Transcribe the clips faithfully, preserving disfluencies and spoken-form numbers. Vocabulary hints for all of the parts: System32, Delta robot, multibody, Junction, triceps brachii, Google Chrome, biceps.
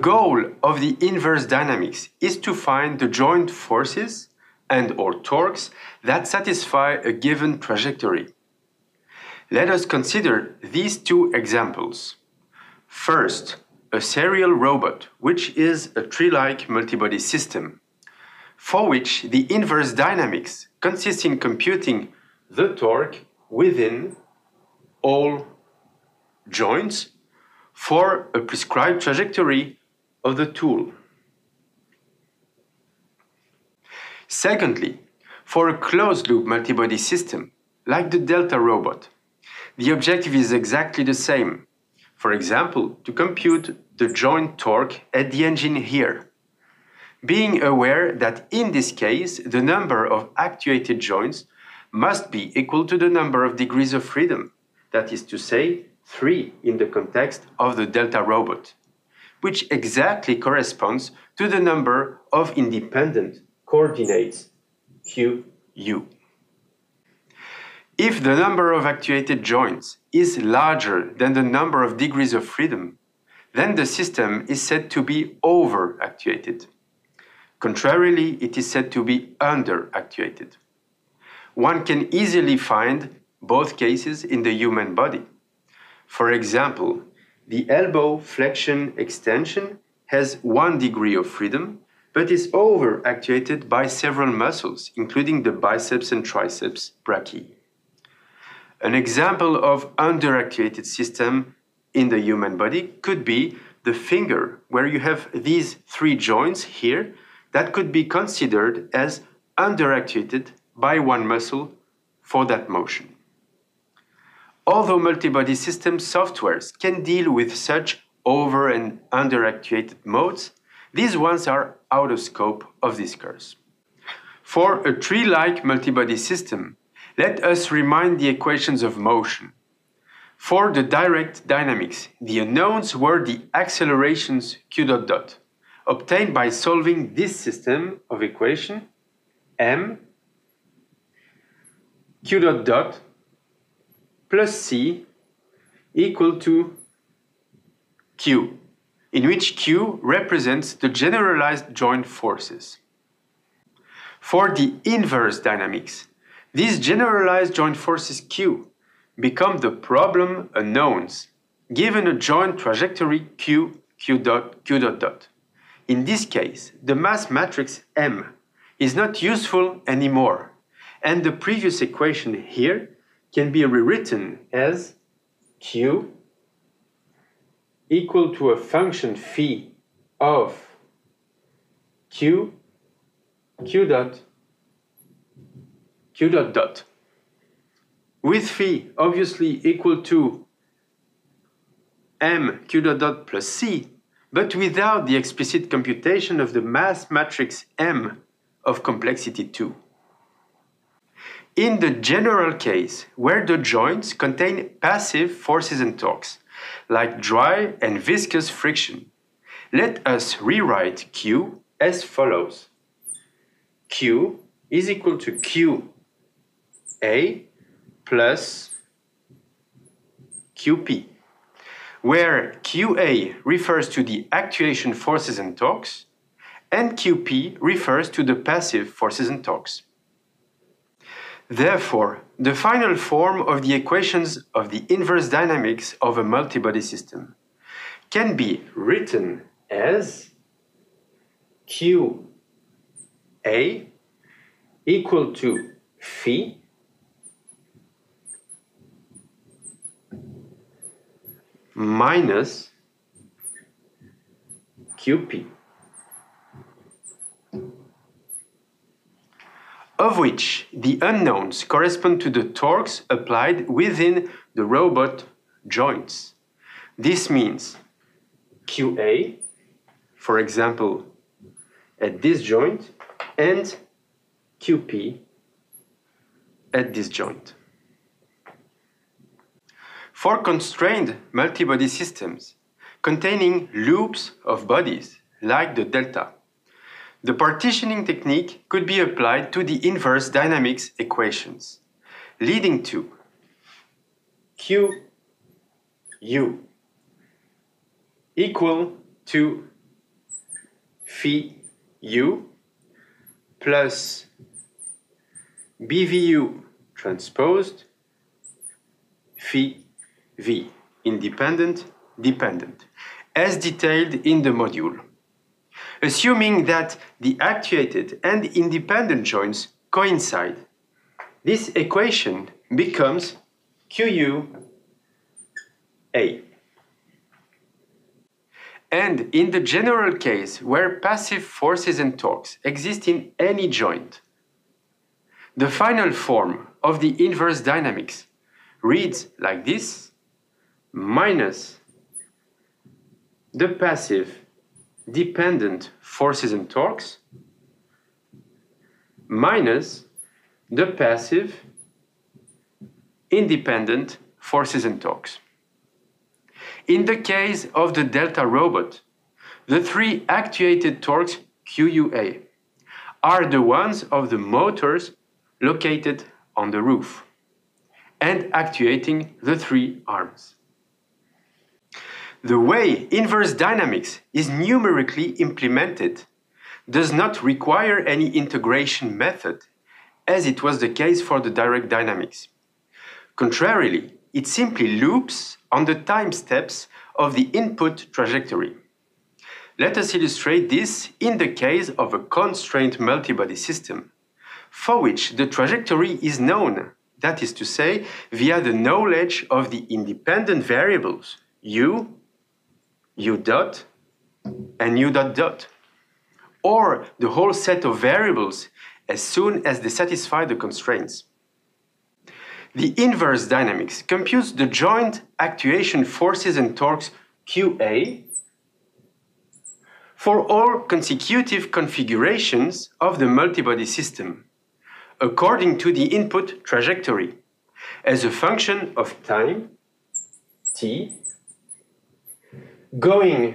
goal of the inverse dynamics is to find the joint forces and or torques that satisfy a given trajectory. Let us consider these two examples. First, a serial robot, which is a tree-like multibody system, for which the inverse dynamics consists in computing the torque within all joints for a prescribed trajectory of the tool. Secondly, for a closed-loop multibody system, like the Delta robot, the objective is exactly the same. For example, to compute the joint torque at the engine here, being aware that in this case, the number of actuated joints must be equal to the number of degrees of freedom, that is to say, three in the context of the Delta robot, which exactly corresponds to the number of independent coordinates Q, U. If the number of actuated joints is larger than the number of degrees of freedom, then the system is said to be over-actuated. Contrarily, it is said to be under-actuated. One can easily find both cases in the human body. For example, the elbow flexion extension has one degree of freedom, but is over-actuated by several muscles, including the biceps and triceps brachii. An example of underactivated system in the human body could be the finger, where you have these three joints here that could be considered as underactivated by one muscle for that motion. Although multibody system softwares can deal with such over and underactivated modes, these ones are out of scope of this course. For a tree-like multibody system, let us remind the equations of motion. For the direct dynamics, the unknowns were the accelerations q dot dot, obtained by solving this system of equation m q dot dot plus c equal to q, in which q represents the generalized joint forces. For the inverse dynamics, these generalized joint forces Q become the problem unknowns, given a joint trajectory Q, Q dot, Q dot dot. In this case, the mass matrix M is not useful anymore, and the previous equation here can be rewritten as Q equal to a function phi of Q, Q dot, Q dot dot, with phi obviously equal to m q dot dot plus c, but without the explicit computation of the mass matrix M of complexity two. In the general case, where the joints contain passive forces and torques, like dry and viscous friction, let us rewrite Q as follows. Q is equal to Q A plus Q P, where Q A refers to the actuation forces and torques, and Q P refers to the passive forces and torques. Therefore, the final form of the equations of the inverse dynamics of a multibody system can be written as Q A equal to phi minus Q P, of which the unknowns correspond to the torques applied within the robot joints. This means Q A, for example, at this joint, and Q P at this joint. For constrained multibody systems containing loops of bodies, like the Delta, the partitioning technique could be applied to the inverse dynamics equations, leading to Q U equal to phi u plus B V U transposed phi v, independent, dependent, as detailed in the module. Assuming that the actuated and independent joints coincide, this equation becomes Q U A. And in the general case where passive forces and torques exist in any joint, the final form of the inverse dynamics reads like this: minus the passive dependent forces and torques minus the passive independent forces and torques. In the case of the Delta robot, the three actuated torques Q U A are the ones of the motors located on the roof and actuating the three arms. The way inverse dynamics is numerically implemented does not require any integration method, as it was the case for the direct dynamics. Contrarily, it simply loops on the time steps of the input trajectory. Let us illustrate this in the case of a constrained multibody system, for which the trajectory is known, that is to say, via the knowledge of the independent variables u, u dot, and u dot dot, or the whole set of variables as soon as they satisfy the constraints. The inverse dynamics computes the joint actuation forces and torques Q A for all consecutive configurations of the multibody system, according to the input trajectory, as a function of time t, going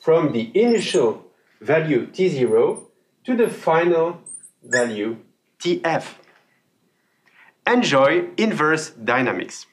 from the initial value t zero to the final value t f. Enjoy inverse dynamics.